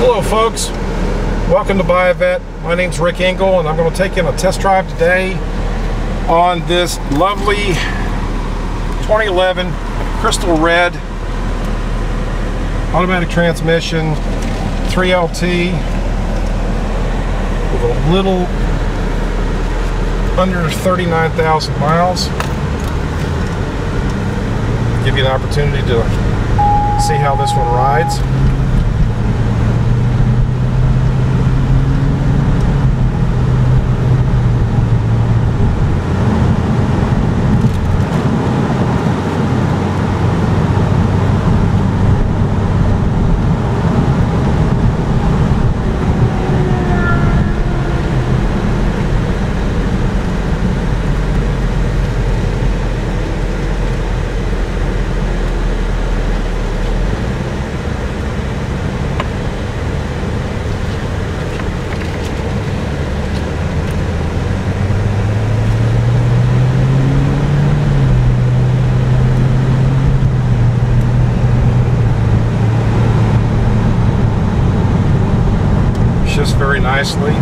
Hello folks, welcome to Buy A Vette. My name's Rick Engel and I'm going to take you on a test drive today on this lovely 2011 crystal red automatic transmission 3LT with a little under 39,000 miles. Give you an opportunity to see how this one rides. Just very nicely.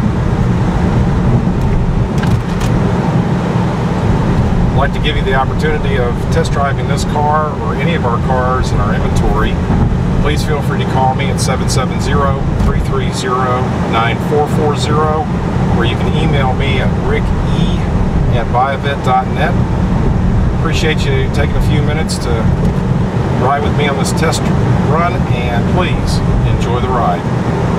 I'd like to give you the opportunity of test driving this car or any of our cars in our inventory. Please feel free to call me at 770-330-9440, or you can email me at ricke@buyavet.net. Appreciate you taking a few minutes to ride with me on this test run, and please enjoy the ride.